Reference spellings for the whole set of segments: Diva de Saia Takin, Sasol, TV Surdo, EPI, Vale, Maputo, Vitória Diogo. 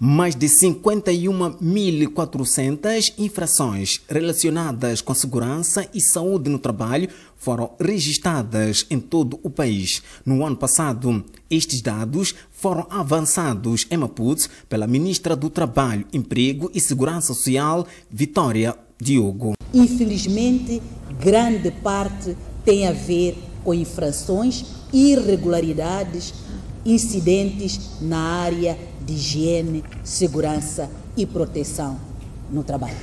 mais de 51.400 infrações relacionadas com segurança e saúde no trabalho foram registradas em todo o país no ano passado. Estes dados foram avançados em Maputo pela ministra do Trabalho, Emprego e Segurança Social, Vitória Diogo. Infelizmente, grande parte tem a ver com infrações, irregularidades, incidentes na área de higiene, segurança e proteção no trabalho.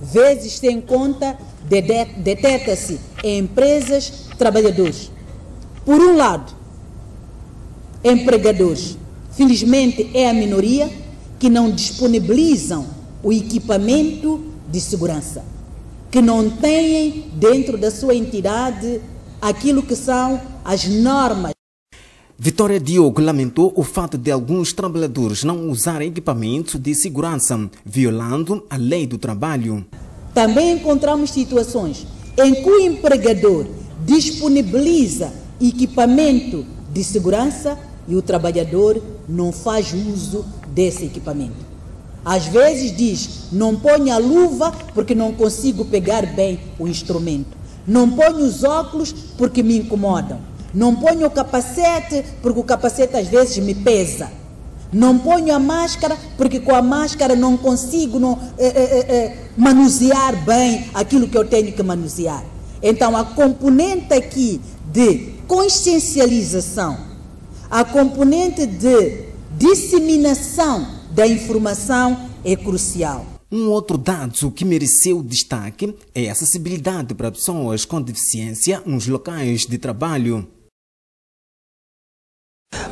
Vezes tem em conta, detecta-se em empresas, trabalhadores. Por um lado, empregadores, felizmente é a minoria, que não disponibilizam o equipamento de segurança, que não têm dentro da sua entidade aquilo que são as normas. Vitória Diogo lamentou o fato de alguns trabalhadores não usarem equipamentos de segurança, violando a lei do trabalho. Também encontramos situações em que o empregador disponibiliza equipamento de segurança e o trabalhador não faz uso desse equipamento. Às vezes diz, não ponha a luva porque não consigo pegar bem o instrumento. Não ponho os óculos porque me incomodam. Não ponho o capacete, porque o capacete às vezes me pesa. Não ponho a máscara, porque com a máscara não consigo manusear bem aquilo que eu tenho que manusear. Então, a componente aqui de consciencialização, a componente de disseminação da informação é crucial. Um outro dado que mereceu destaque é a acessibilidade para pessoas com deficiência nos locais de trabalho.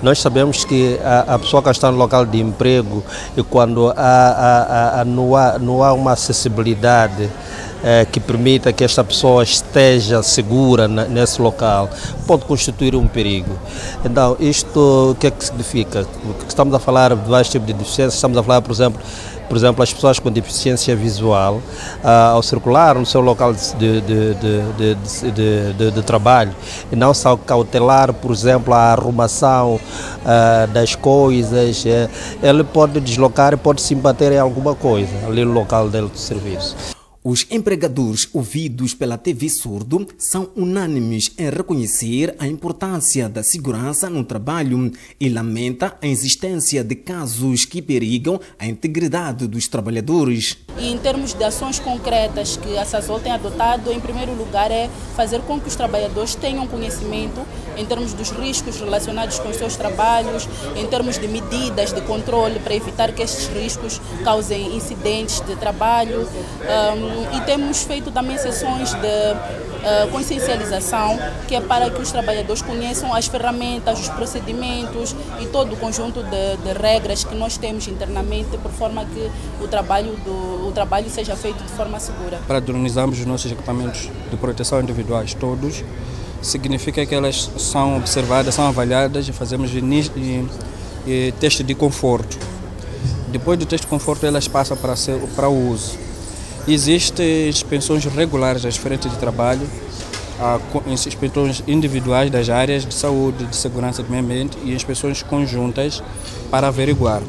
Nós sabemos que a pessoa que está no local de emprego e quando não há uma acessibilidade que permita que esta pessoa esteja segura nesse local, pode constituir um perigo. Então, isto o que é que significa? Estamos a falar de vários tipos de deficiência, estamos a falar, por exemplo, as pessoas com deficiência visual, ao circular no seu local de trabalho, e não só cautelar, por exemplo, a arrumação das coisas, ele pode deslocar e pode se embater em alguma coisa ali no local dele de serviço. Os empregadores ouvidos pela TV Surdo são unânimes em reconhecer a importância da segurança no trabalho e lamenta a existência de casos que perigam a integridade dos trabalhadores. E em termos de ações concretas que a Sasol tem adotado, em primeiro lugar é fazer com que os trabalhadores tenham conhecimento em termos dos riscos relacionados com os seus trabalhos, em termos de medidas de controle para evitar que estes riscos causem incidentes de trabalho. E temos feito também sessões de consciencialização, que é para que os trabalhadores conheçam as ferramentas, os procedimentos e todo o conjunto de regras que nós temos internamente, por forma que o trabalho seja feito de forma segura. Padronizamos os nossos equipamentos de proteção individuais todos, significa que elas são observadas, são avaliadas e fazemos teste de conforto. Depois do teste de conforto elas passam para o uso. Existem inspeções regulares das frentes de trabalho, inspeções individuais das áreas de saúde, de segurança do meio ambiente e inspeções conjuntas para averiguar.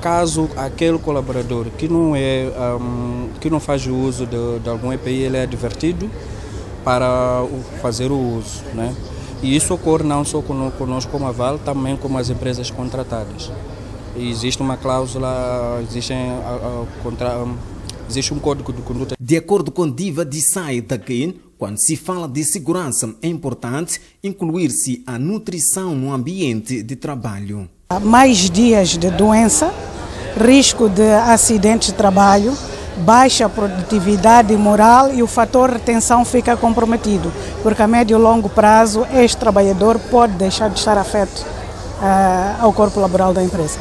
Caso aquele colaborador que não faz uso de algum EPI, ele é advertido para fazer o uso, né? E isso ocorre não só conosco como a Vale, também como as empresas contratadas. E existe uma cláusula, existe um código de conduta. De acordo com Diva de Saia Takin, quando se fala de segurança, é importante incluir-se a nutrição no ambiente de trabalho. Há mais dias de doença, risco de acidente de trabalho, baixa produtividade moral e o fator retenção fica comprometido, porque a médio e longo prazo este trabalhador pode deixar de estar afeto ao corpo laboral da empresa.